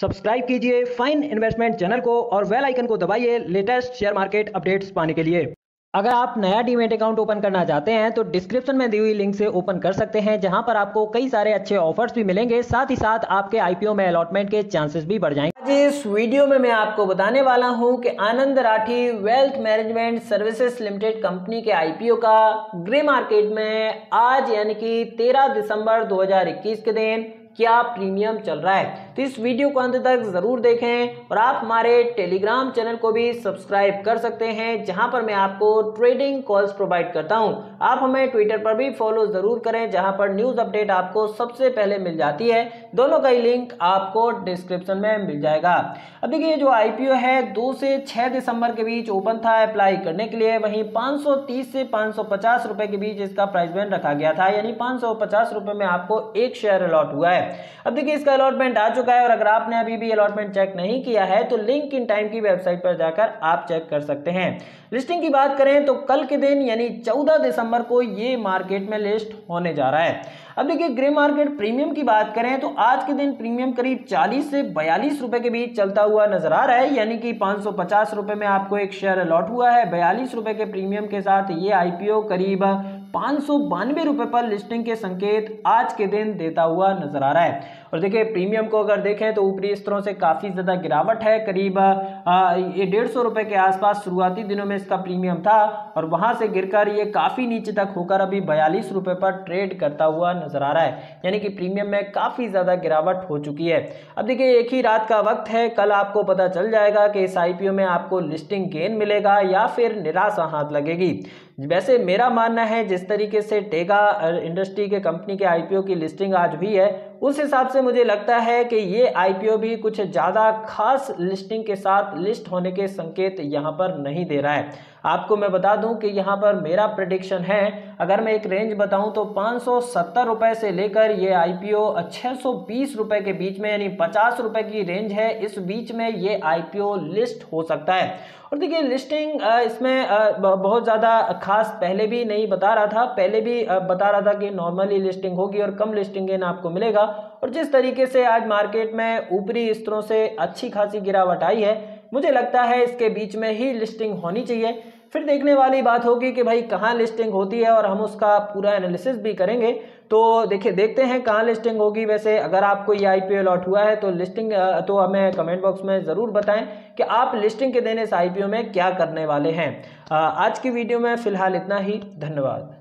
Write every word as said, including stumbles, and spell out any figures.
Subscribe कीजिए fine investment channel को और बेल आइकन को दबाइए लेटेस्ट शेयर मार्केट अपडेट्स पाने के लिए। अगर आप नया डीमेट अकाउंट ओपन करना चाहते हैं तो डिस्क्रिप्शन में दी हुई लिंक से ओपन कर सकते हैं, जहां पर आपको कई सारे अच्छे ऑफर्स भी मिलेंगे, साथ ही साथ आपके आईपीओ में अलॉटमेंट के चांसेस भी बढ़ जाएंगे। आज इस वीडियो में मैं आपको बताने वाला हूं कि Anand Rathi wealth management services limited company के आईपीओ का ग्रे मार्केट में आज यानी कि तेरह दिसंबर दो हजार इक्कीस के दिन क्या प्रीमियम चल रहा है, तो इस वीडियो को अंत तक जरूर देखें। और आप हमारे टेलीग्राम चैनल को भी सब्सक्राइब कर सकते हैं, जहां पर मैं आपको ट्रेडिंग कॉल्स प्रोवाइड करता हूं। आप हमें ट्विटर पर भी फॉलो जरूर करें, जहां पर न्यूज अपडेट आपको सबसे पहले मिल जाती है। दोनों का ही लिंक आपको डिस्क्रिप्शन में मिल जाएगा। अब देखिए, जो आईपीओ है दो से छह दिसंबर के बीच ओपन था अप्लाई करने के लिए। वहीं पांच सौ तीस से पांच सौ पचास रुपए के बीच इसका प्राइस बैंड रखा गया था, यानी पांच सौ पचास रुपए में आपको एक शेयर अलॉट हुआ है। अब देखिए, इसका अलॉटमेंट आ चुका है और अगर आपने अभी भी अलॉटमेंट चेक नहीं किया है तो लिंक इन टाइम की वेबसाइट पर जाकर आप चेक कर सकते हैं। लिस्टिंग की बात करें तो कल के दिन यानी चौदह दिसंबर को ये मार्केट में लिस्ट होने जा रहा है। अब देखिए, ग्रे मार्केट प्रीमियम की बात करें तो आज के दिन प्रीमियम करीब चालीस से बयालीस रुपए के बीच चलता हुआ नजर आ रहा है, यानी कि पांच सौ पचास रुपए में आपको एक शेयर अलॉट हुआ है। बयालीस रुपए के प्रीमियम के साथ ये आईपीओ करीब पांच सौ बानवे रुपए पर लिस्टिंग के संकेत आज के दिन देता हुआ नजर आ रहा है। और देखिए, प्रीमियम को अगर देखें तो ऊपरी स्तरों से काफी ज्यादा गिरावट है, करीब ये डेढ़ सौ रुपए के आसपास शुरुआती दिनों में इसका प्रीमियम था और वहां से गिरकर ये काफी नीचे तक होकर अभी बयालीस रुपए पर ट्रेड करता हुआ नजर आ रहा है, यानी कि प्रीमियम में काफी ज्यादा गिरावट हो चुकी है। अब देखिए, एक ही रात का वक्त है, कल आपको पता चल जाएगा कि इस आईपीओ में आपको लिस्टिंग गेन मिलेगा या फिर निराशा हाथ लगेगी। वैसे मेरा मानना है, जिस तरीके से टेगा इंडस्ट्री के कंपनी के आईपीओ की लिस्टिंग आज हुई है, उस हिसाब से मुझे लगता है कि ये आईपीओ भी कुछ ज़्यादा खास लिस्टिंग के साथ लिस्ट होने के संकेत यहाँ पर नहीं दे रहा है। आपको मैं बता दूं कि यहाँ पर मेरा प्रेडिक्शन है, अगर मैं एक रेंज बताऊं तो पाँच सौ सत्तर रुपये से लेकर ये आईपीओ छः सौ बीस रुपये के बीच में, यानी पचास रुपये की रेंज है, इस बीच में ये आईपीओ लिस्ट हो सकता है। और देखिए, लिस्टिंग इसमें बहुत ज़्यादा खास पहले भी नहीं बता रहा था, पहले भी बता रहा था कि नॉर्मली लिस्टिंग होगी और कम लिस्टिंग गेन आपको मिलेगा। और जिस तरीके से आज मार्केट में ऊपरी स्तरों से अच्छी खासी गिरावट आई है, मुझे लगता है इसके बीच में ही लिस्टिंग होनी चाहिए। फिर देखने वाली बात होगी कि भाई कहाँ लिस्टिंग होती है और हम उसका पूरा एनालिसिस भी करेंगे। तो देखिए, देखते हैं कहाँ लिस्टिंग होगी। वैसे अगर आपको ये आईपीओ अलॉट हुआ है तो लिस्टिंग तो हमें कमेंट बॉक्स में ज़रूर बताएं कि आप लिस्टिंग के दिन इस आईपीओ में क्या करने वाले हैं। आज की वीडियो में फिलहाल इतना ही, धन्यवाद।